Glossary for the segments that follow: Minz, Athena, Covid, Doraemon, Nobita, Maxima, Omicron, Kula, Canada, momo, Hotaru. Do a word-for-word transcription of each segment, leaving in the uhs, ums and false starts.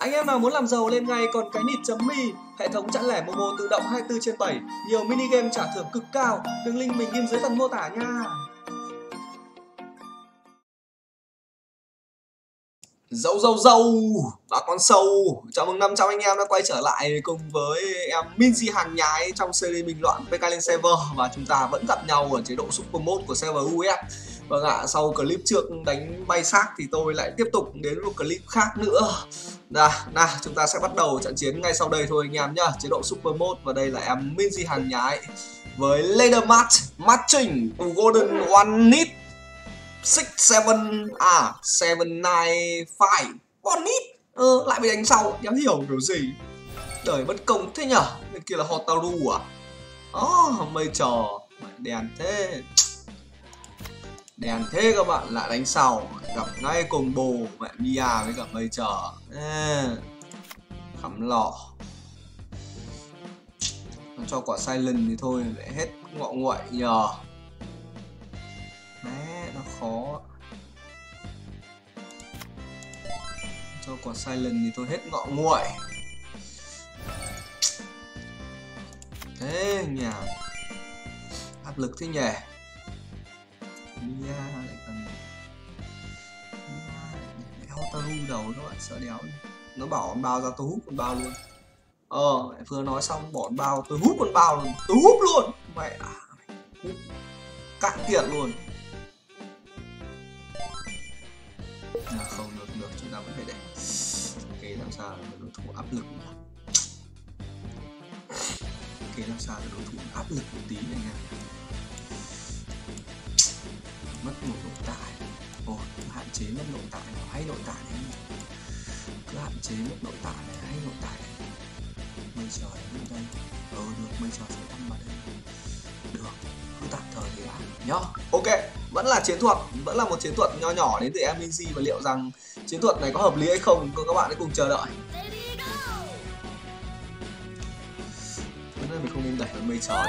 Anh em nào muốn làm giàu lên ngay còn cái nịt.me, hệ thống chẵn lẻ Momo tự động hai mươi tư trên bảy, nhiều mini game trả thưởng cực cao. Đường link mình ghim dưới phần mô tả nha. Dâu dâu dâu, bà con sâu. Chào mừng năm trăm anh em đã quay trở lại cùng với em Minz hàng nhái trong series bình luận pê ca lên server. Và chúng ta vẫn gặp nhau ở chế độ Super Mode của server u ép. Vâng ạ, sau clip trước đánh bay xác thì tôi lại tiếp tục đến một clip khác nữa. Đã, nào, chúng ta sẽ bắt đầu trận chiến ngay sau đây thôi anh em nhá. Chế độ Super Mode và đây là em Minz hàng nhái với Leader Match, Matching, Golden One Nit six seven à seven nine five con nít ờ, lại bị đánh sau, nhắm hiểu kiểu gì đời bất công thế nhở. Bên kia là Hotaru à, ó oh, mây trò đèn thế đèn thế các bạn, lại đánh sau gặp ngay cùng bồ mẹ Mia với cả mây trò à, khắm lọ cho quả silent thì thôi lại hết ngọ nguậy nhờ. Đấy, nó khó. Cho quả silent thì tôi hết ngọ nguội. Thế nhà áp lực thế nhỉ. Mia lại cần Hotaru đầu nó lại sợ đéo. Nó bảo con bao ra tôi hút con bao luôn. Ờ, vừa nói xong bỏ con bao, tôi hút con bao luôn, tôi hút luôn. Mẹ à, hút cạn tiền luôn. À, không được được, chúng ta vẫn phải để cái làm sao để đối thủ áp lực nhỉ? Cái làm sao để đối thủ áp lực một tí này nha. Mất một nội tại. Ồ, hạn chế mất nội tại nào, hay nội tại đấy. Cứ hạn chế mất nội tại này, hay nội tại này. Mây trò đến đây. Ờ được, mây trò sẽ thăm vào đây. Được, cứ tạm thời thì đã nhá. Ok, vẫn là chiến thuật, vẫn là một chiến thuật nho nhỏ đến từ em Minz và liệu rằng chiến thuật này có hợp lý hay không, các bạn hãy cùng chờ đợi. Nên mình không nên đẩy vào mây trời.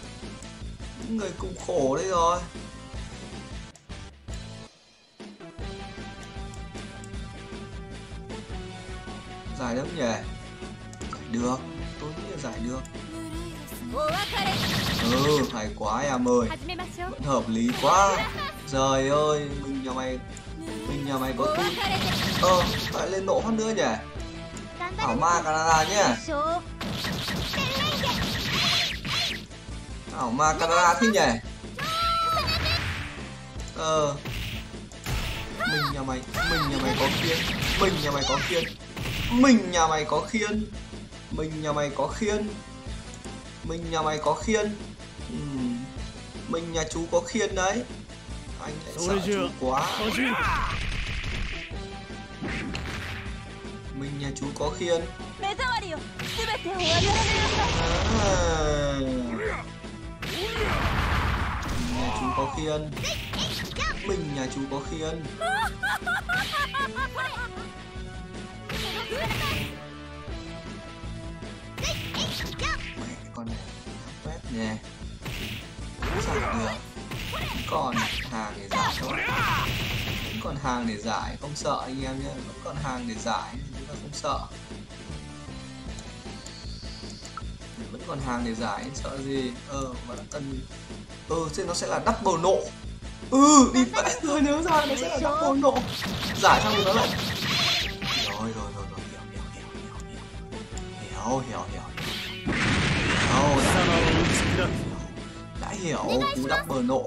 những người cùng khổ đây rồi. Giải lắm nhỉ. Giải được, tôi nghĩ là giải được. Ừ, hay quá em ơi, vẫn hợp lý quá. Trời ơi, mình nhà mày, mình nhà mày có tin. Ờ, lại lên nộ phát nữa nhỉ. Thảo ma Canada nhé. Thảo ma Canada thích nhỉ. Ờ, mình nhà mày, mình nhà mày có khiên. Mình nhà mày có khiên. Mình nhà mày có khiên. Mình nhà mày có khiên. Mình nhà mày có khiên. Ừ. Mình nhà chú có khiên đấy. Anh lại sợ chú quá. Mình nhà chú có khiên à. Mình nhà chú có khiên. Mình nhà chú có khiên. Con này quét nè, giải được. Còn hàng để giải thôi, vẫn còn hàng để giải, không sợ anh em nhé, vẫn còn hàng để giải, chúng ta không sợ, vẫn còn hàng để giải, sợ gì. Ờ mà đã cần, ờ thế nó sẽ là double nộ. Ừ đi vẽ rồi, nếu ra nó sẽ là double nộ, giải xong thì nó lại rồi rồi rồi rồi hiểu hiểu hiểu hiểu hiểu hiểu hiểu đã hiểu. Cú double nộ,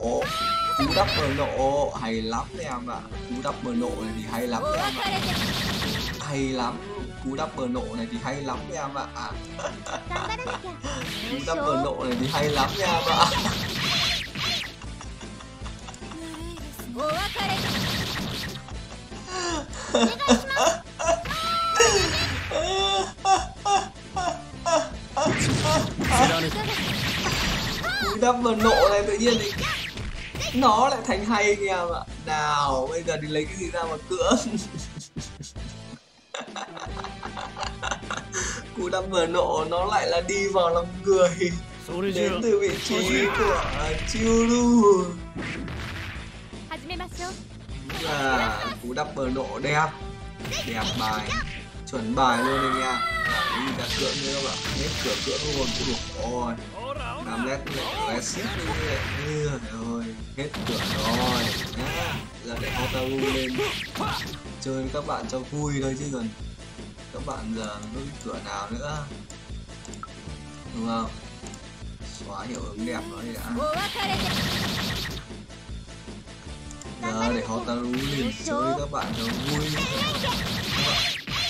cú double nộ hay lắm em ạ. Cú double nộ này thì hay lắm em ạ, hay lắm. Cú double nộ này thì hay lắm em ạ. Cú double nộ này thì hay lắm em ạ. Đắp vào nộ này tự nhiên thì nó lại thành hay anh em ạ. Nào bây giờ thì lấy cái gì ra mà cưỡng. Cú đâm vừa nộ nó lại là đi vào lòng người đến từ vị trí của Chiuru. À, cú đập bờ nộ đẹp, đẹp bài, chuẩn bài luôn anh em. Đi cả cưỡng nữa các bạn, hết cửa cưỡng luôn cũng được rồi. Làm nét lại xít như thế rồi, hết cửa rồi. À, giờ để Hotaru lên chơi với các bạn cho vui thôi chứ còn các bạn giờ nó cửa nào nữa, đúng không? Xóa hiệu ứng đẹp đó đi đã. Giờ để Hotaru lên chơi các bạn cho vui.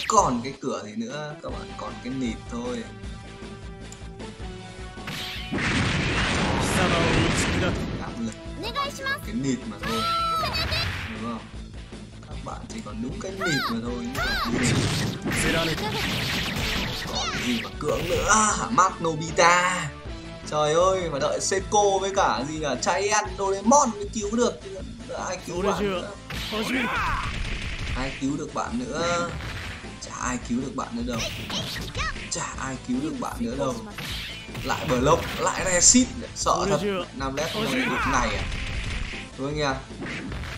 Còn cái cửa gì nữa các bạn, còn cái nịt thôi. Cảm lực cái nịt mà thôi, đúng không? Các bạn chỉ còn đúng cái nịt mà thôi. Còn cái gì mà cưỡng nữa hả? Mát Nobita. Trời ơi, mà đợi Seiko với cả gì cả Chai ăn Doraemon mới cứu được. Ai cứu bạn nữa? Ai cứu được bạn nữa? Chả ai cứu được bạn nữa đâu. Chả ai cứu được bạn nữa đâu. Lại bờ lốc, lại resit, sợ thật. Nam led hôm nay được ngày à? Đúng không nha?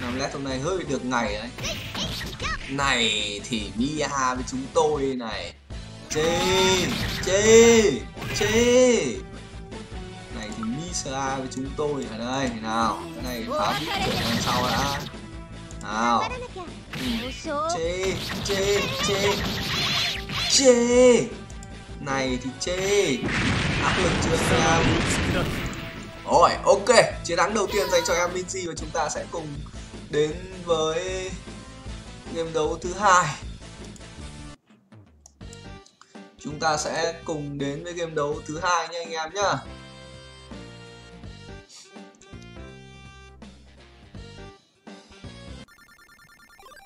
Nam led hôm nay hơi được ngày đấy. Này thì Mia với chúng tôi này. Chê, chê, chê. Này thì Misa với chúng tôi ở đây nào. Cái này phá bút cửa đằng sau đã. Nào. Chê, chê, chê, chê. Này thì chê. Áp lực chưa ra. Rồi, ok. Chiến thắng đầu tiên dành cho em Minz và chúng ta sẽ cùng đến với game đấu thứ hai. Chúng ta sẽ cùng đến với game đấu thứ hai nha anh em nhá.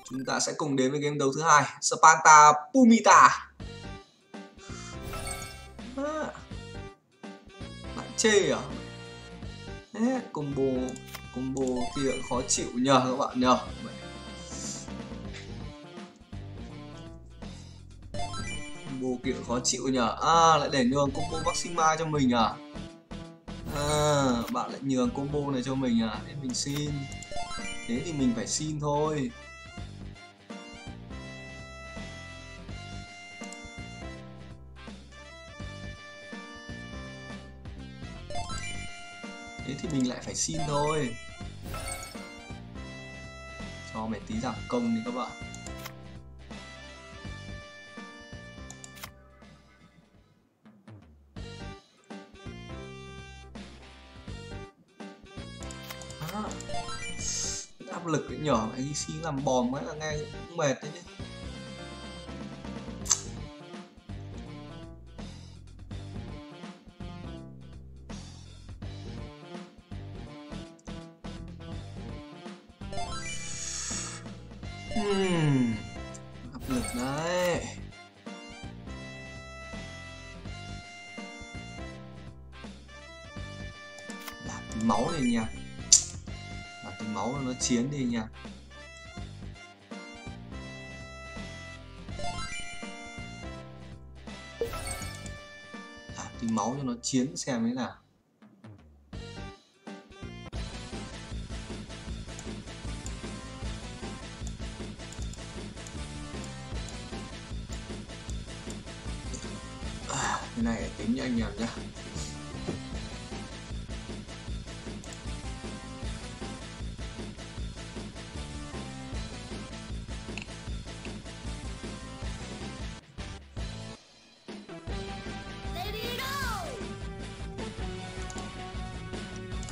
Chúng ta sẽ cùng đến với game đấu thứ hai, Sparta Pumita. À, bạn chê à? Đấy, combo combo kia khó chịu nhờ các bạn nhờ. Combo kia khó chịu nhờ. À, lại để nhường combo Maxima cho mình à? À, bạn lại nhường combo này cho mình à? Thế mình xin. Thế thì mình phải xin thôi. Thế thì mình lại phải xin thôi. Cho mày tí giảm công đi các bạn. À, áp lực cái nhỏ mày đi xin làm bòm ấy là nghe cũng mệt đấy chứ. Hmm, áp lực đấy. Làm từ máu này nha. Làm từ máu nó chiến đi nha. Làm từ máu cho nó chiến xem thế nào. Này tính cho anh em nhá.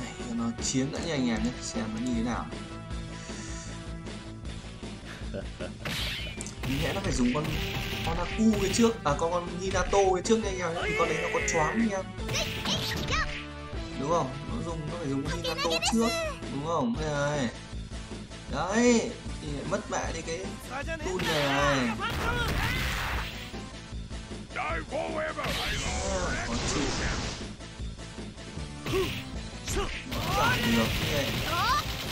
Này nó chiến đã nha anh em nhé, xem nó như thế nào. Nhẽ nó phải dùng con con Aku cái trước, à con con Hinato cái trước nha anh em, thì con đấy là con choáng anh em, đúng không? Nó dùng nó phải dùng con Hinato trước, đúng không? Đây này, đấy thì mất mẹ đi cái tool này. Có chịu. Chẳng được cái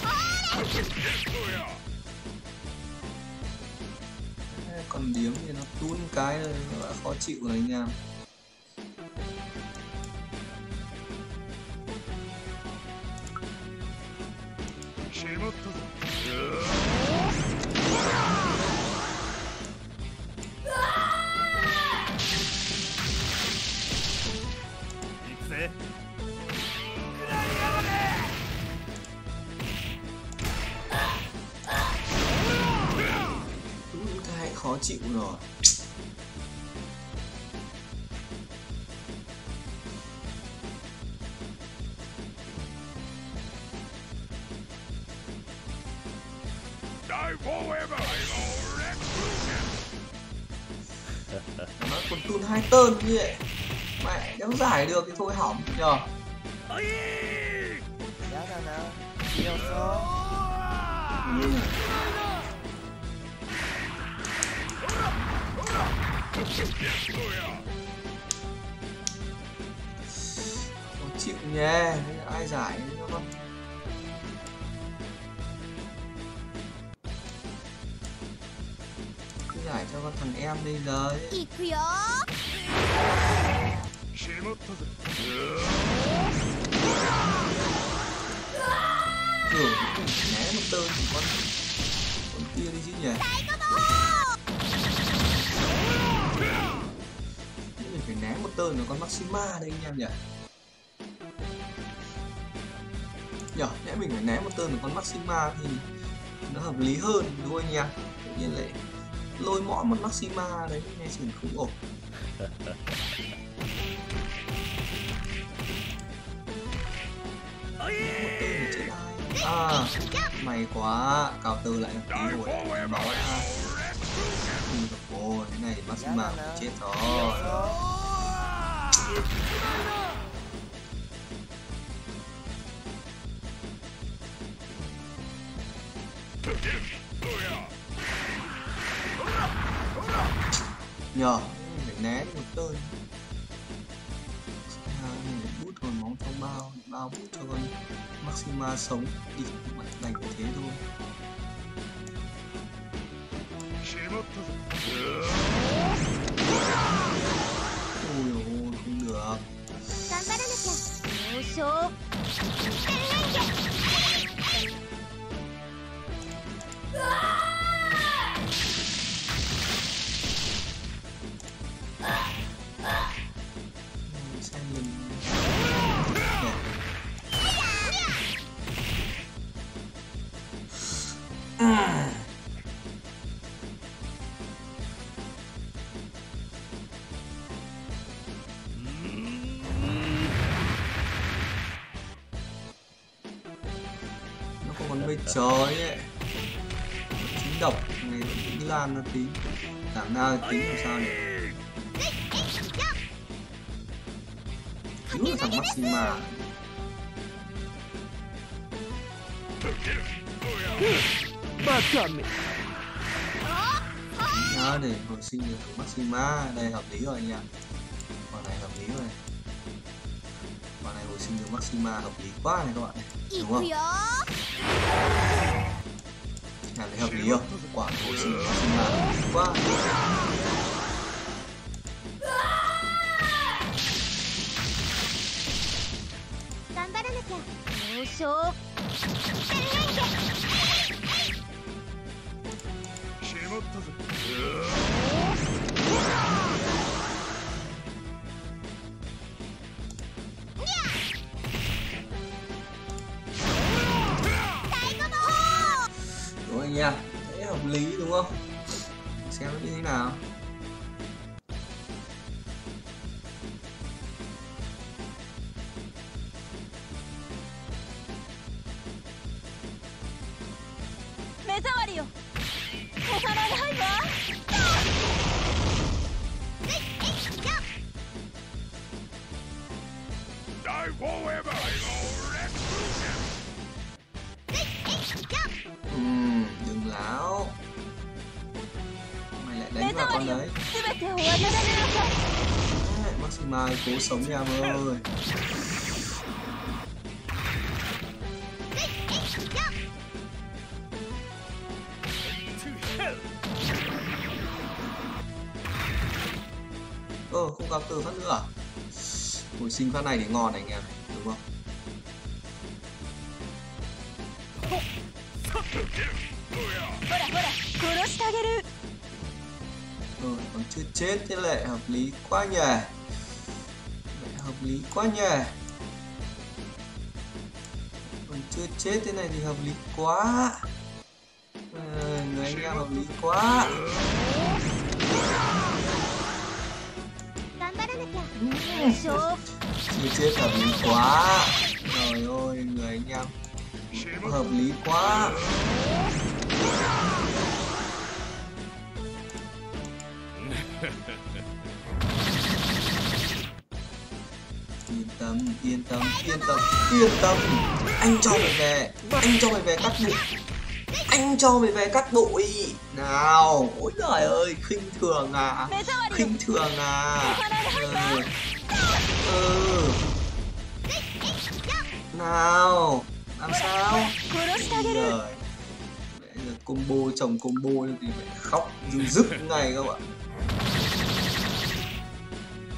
này. Còn điếm thì nó tún cái rồi, nó đã khó chịu rồi anh em. Khó chịu rồi. Nó còn tun hai tơn như vậy. Mẹ đéo giải được thì thôi hỏng nhờ. Đéo nào nào. Nhiều số. Không chịu nha, ai giải không? Cứ giải cho con thằng em đi rồi. Tưởng cũng né một tơ thì con con kia đi chứ nhỉ? Phải né một tên là con Maxima đây anh em nhỉ. Nhở, lẽ mình phải né một tên là con Maxima thì nó hợp lý hơn đúng không anh em? Tự nhiên lại lôi mõm một Maxima đấy nghe chừng không ổn. À, may quá, cào từ lại một tí rồi em nói ha. Ồ, thế này Maxima cũng chết rồi. Nhờ, phải né một tên. À, bút hồn máu trong bao, bao bút cho con Maxima sống đi, đành phải thế thôi. Ôi ôi, không được. Ôi trời ấy. Chính độc này cũng lan nó tí. Giảm ra tính làm sao này. Cứu là thằng Maxima. Đó, để hồi sinh được thằng Maxima. Đây hợp lý rồi anh ạ. Quả này hợp lý rồi. Quả này hồi sinh được Maxima hợp lý quá này các bạn này. Đúng không? Nhà lấy hợp lý không? Quả hồi sinh được Maxima hợp lý quá. Đúng anh em, đấy hợp lý đúng không? Xem nó như thế nào. Đừng láo. là con đấy. Maximai cố sống nha mọi người. Ờ, không gặp từ phát nữa. Hồi sinh phát này để ngon này anh em, đúng không? Rồi, còn chưa chết thế lại hợp lý quá nhỉ. Lại hợp lý quá nhỉ. Còn chưa chết thế này thì hợp lý quá. À, người anh em hợp lý quá. Chưa chết hợp lý quá. Trời ơi, người anh em hợp lý quá. Yên tâm, yên tâm, yên tâm, yên tâm. Anh cho mày về, anh cho mày về cắt bụi. Anh cho mày về cắt bụi. Nào, ôi trời ơi, khinh thường à. Khinh thường à. Ừ. Ừ. Nào, làm sao? Rồi. Combo chồng combo thì phải khóc dưng dứt ngay các bạn.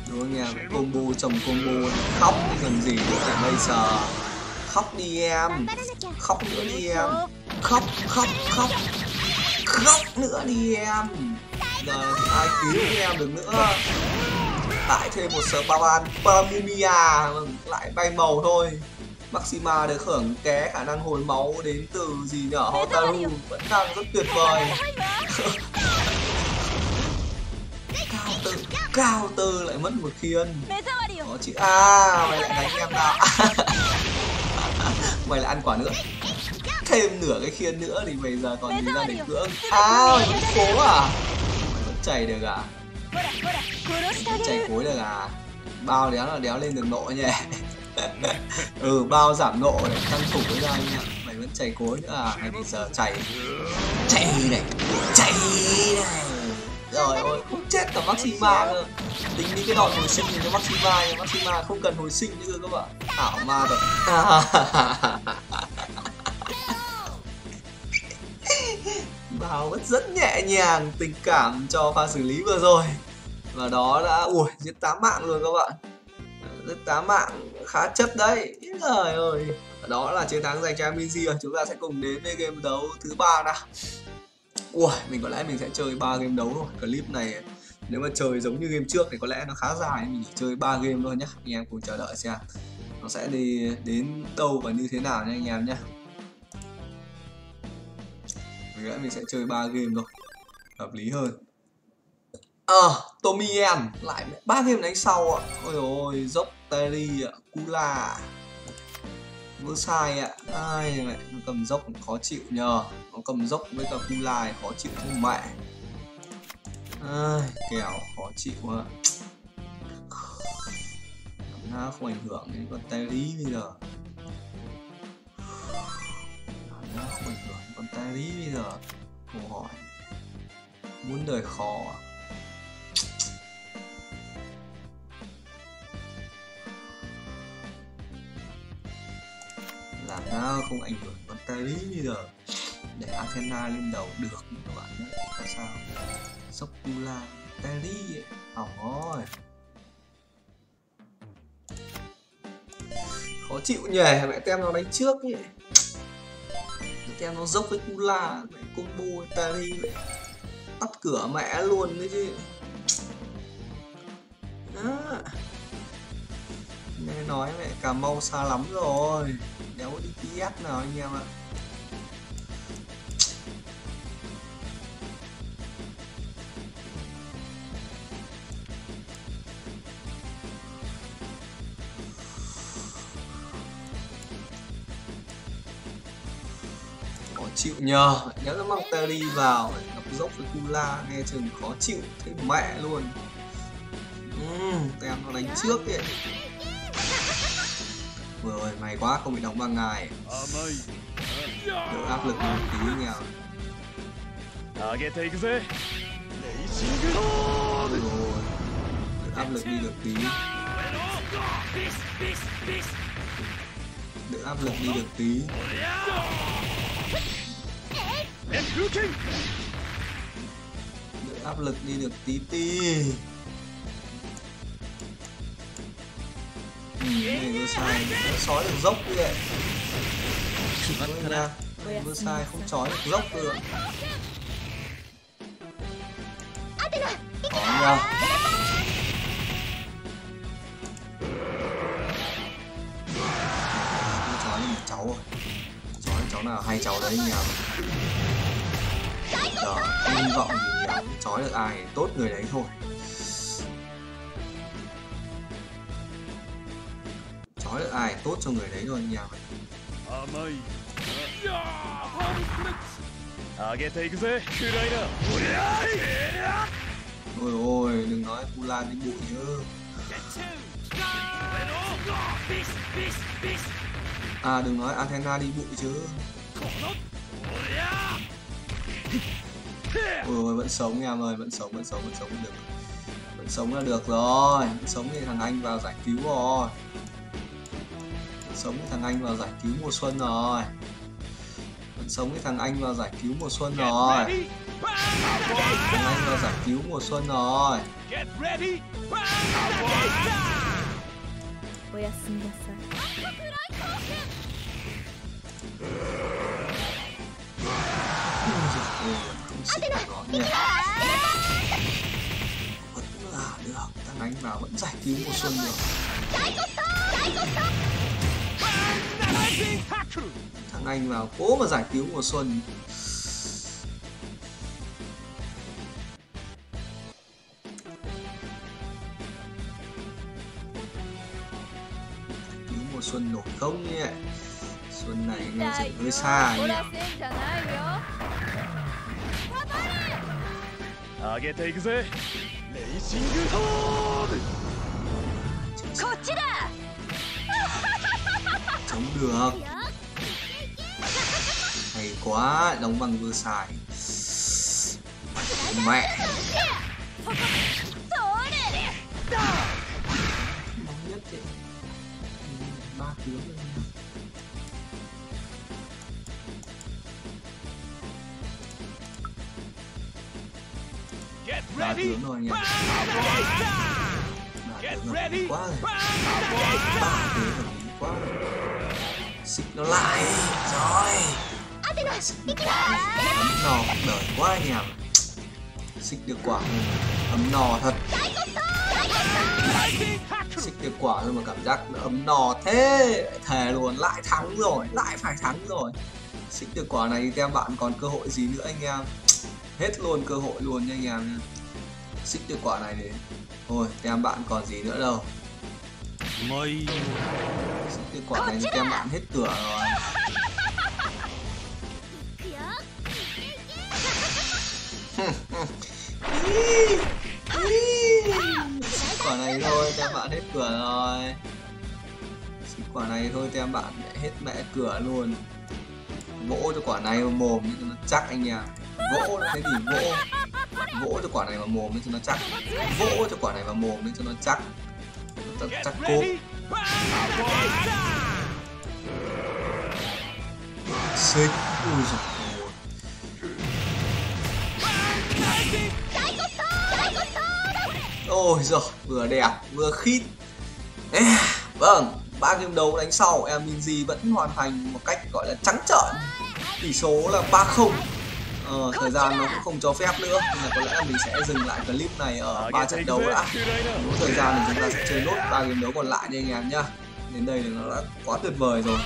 Đối nghe combo chồng combo khóc gần gì cũng phải bây giờ. Khóc đi em, khóc nữa đi em, khóc khóc khóc khóc nữa đi em. Giờ thì ai cứu em được nữa. Lại thêm một sờ baban Permunia lại bay màu thôi. Maxima được hưởng ké khả năng hồi máu đến từ gì nhở? Hotaru vẫn đang rất tuyệt vời. Cao Tư, Cao Tư lại mất một khiên. Có chữ A, mày lại đánh em nào. Mày lại ăn quả nữa. Thêm nửa cái khiên nữa thì bây giờ còn gì ra để cưỡng. À, mày vẫn cố à? Mày vẫn chảy được à? Vẫn chảy cối được à? Bao đéo là đéo lên được nộ nhỉ? Ừ, bao giảm độ để tăng thủ với ra nha. Mày vẫn chảy cối nữa à? Mày bây giờ chảy chảy này, chảy này. Rồi ôi, cũng chết cả Maxima cơ. Tính đi cái đòn hồi sinh thì cho Maxima nha. Maxima không cần hồi sinh nữa các bạn. Ảo ma rồi. Bao vẫn rất nhẹ nhàng, tình cảm cho pha xử lý vừa rồi. Và đó đã, ui, giết tám mạng rồi các bạn. Giết tám mạng khá chất đấy. Trời ơi. Đó là chiến thắng dành cho Minz rồi. Chúng ta sẽ cùng đến với game đấu thứ ba nào. Ui, mình có lẽ mình sẽ chơi ba game đấu thôi. Clip này nếu mà chơi giống như game trước thì có lẽ nó khá dài. Mình chỉ chơi ba game thôi nhá. Anh em cùng chờ đợi xem nó sẽ đi đến đâu và như thế nào nha anh em nhá. Mình nghĩ mình sẽ chơi ba game thôi, hợp lý hơn. Ờ, à, Tommy em lại ba game đánh sau ạ. Ôi ôi, dốc Terry ạ, Kula vô sai ạ. Ai mẹ, nó cầm dốc cũng khó chịu nhờ. Nó cầm dốc với cả Kula khó chịu thôi mẹ. Ai, kèo khó chịu ạ. Cảm giác không ảnh hưởng đến con Terry bây giờ. Cảm giác không ảnh hưởng đến con Terry bây giờ. Câu hỏi muốn đời khó ạ. Làm sao không ảnh hưởng con tay lý bây giờ. Để Athena lên đầu được các bạn nhé. Tại sao Sokula tay lý hỏng rồi. Khó chịu nhỉ, mẹ tem nó đánh trước nhỉ. Mẹ tem nó dốc với Kula, mẹ combo tay lý mẹ tắt cửa mẹ luôn đấy chứ. Đó. Nghe nói mẹ Cà Mau xa lắm rồi. Đéo đi tê ét nào anh em ạ. Khó chịu nhờ. Nếu nó mang Terry vào gặp dốc với Kula nghe chừng khó chịu thấy mẹ luôn. uhm, Tem nó đánh trước kìa. Vừa rồi may quá không bị đóng ba ngày. Đỡ áp lực một tí nhờ. 上げていくぜ。レイシングロード。áp lực đi được tí. Đỡ áp lực đi được tí. Đỡ áp lực đi được tí tí. Này vừa sai, nó sói được dốc đi ạ. Vừa sai không chói được dốc được. Đó nha. Cháu cháu cháu nào hay cháu đấy nhỉ? Đó, hy vọng cháu được ai tốt người đấy thôi. Cháu được ai tốt cho người đấy rồi nhỉ? Ôi ôi, đừng nói Pulan đi bụi nhớ. À đừng nói Athena đi bụi chứ. Ôi vẫn sống em ơi, vẫn sống, vẫn sống, vẫn sống được. Vẫn sống là được rồi. Vẫn sống thì thằng Anh vào giải cứu rồi. Vẫn sống thì thằng Anh vào giải cứu mùa xuân rồi. Vẫn sống thì thằng Anh vào giải cứu mùa xuân rồi. Thằng Anh vào giải cứu mùa xuân rồi. Vẫn là được, thằng Anh vào vẫn giải cứu mùa xuân được. Thằng Anh vào cố mà giải cứu mùa xuân. Cứu mùa xuân nổi không nhỉ? Xuân này nó sẽ hơi xa nhỉ? Chống được. Hay quá, đóng bằng vừa xài. Mẹ. Nóng nhất đấy. ba tiếng rồi. Ba tiếng rồi nhỉ. Ba tiếng hợp lý quá rồi. Ba tiếng hợp lý quá rồi. Xích nó lại rồi. Xích nó lại. Ấm nò cuộc đời quá nhỉ. Xích được quả thôi. Ấm nò thật. Xích được quả thôi mà cảm giác nó ấm nò thế. Thề luôn, lại thắng rồi. Lại phải thắng rồi. Xích được quả này thì các bạn còn cơ hội gì nữa anh em. Hết luôn cơ hội luôn nha anh em. Xích được quả này đến. Thôi em bạn còn gì nữa đâu. Mây. Xích được quả này thì em bạn hết cửa rồi. Xích quả này thôi em bạn hết cửa rồi. Xích quả này thôi em bạn hết mẹ cửa luôn. Gỗ cho quả này vào mồm cho nó chắc anh em. Gỗ thế thì gỗ gỗ cho quả này vào mồm nên cho nó chắc. Gỗ cho quả này vào mồm nên cho nó chắc. Nó chắc, chắc cố. Xích. Ui giời ơi. Ôi giời, vừa đẹp vừa khít. À, vâng, ba game đấu đánh sau em Minz vẫn hoàn thành một cách gọi là trắng trợn. Tỷ số là ba không. Ờ, thời gian nó cũng không cho phép nữa nên là có lẽ là mình sẽ dừng lại clip này ở ba trận đấu đã. Mỗi thời gian thì chúng ta sẽ chơi nốt ba game đấu còn lại nha anh em nhá. Đến đây thì nó đã quá tuyệt vời rồi.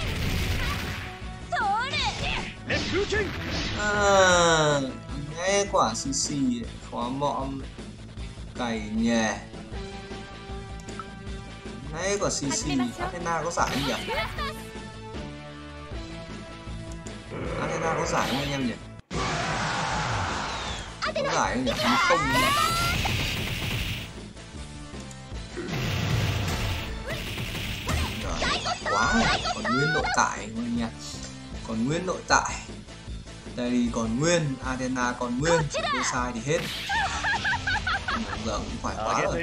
À, nghe quả xì xì khó mõm cày nhè. Nghe quả xì xì Athena có giải không nhỉ? Athena có giải không anh em nhỉ? Có giải không nhỉ? Không nhỉ? Trời, quá rồi. Còn nguyên nội tại anh em nhỉ? Còn nguyên nội tại. Terry còn nguyên, Athena còn nguyên, tôi sai thì hết. Giờ cũng phải quá rồi.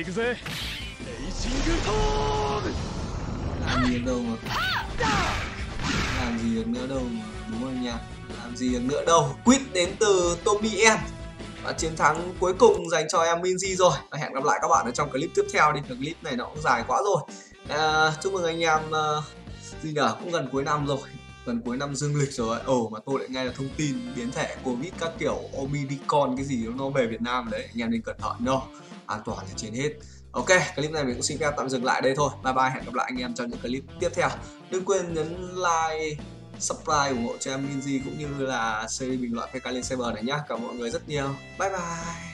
Làm gì được đâu mà. Làm gì được nữa đâu mà. Đúng rồi nha. Làm gì được nữa đâu. Quýt đến từ Tommy N. Và chiến thắng cuối cùng dành cho em Minz rồi. Và hẹn gặp lại các bạn ở trong clip tiếp theo đi. Clip này nó cũng dài quá rồi. À, chúc mừng anh em. Uh, gì nhở, cũng gần cuối năm rồi. Gần cuối năm dương lịch rồi. Ồ mà tôi lại nghe được thông tin biến thể Covid các kiểu Omicron cái gì nó về Việt Nam đấy. Anh em nên cẩn thận đâu. An toàn là trên hết. Ok, clip này mình cũng xin phép tạm dừng lại đây thôi. Bye bye, hẹn gặp lại anh em trong những clip tiếp theo. Đừng quên nhấn like, subscribe, ủng hộ cho em Minz cũng như là series bình luận pê ca lên server này nhá. Cảm ơn mọi người rất nhiều. Bye bye.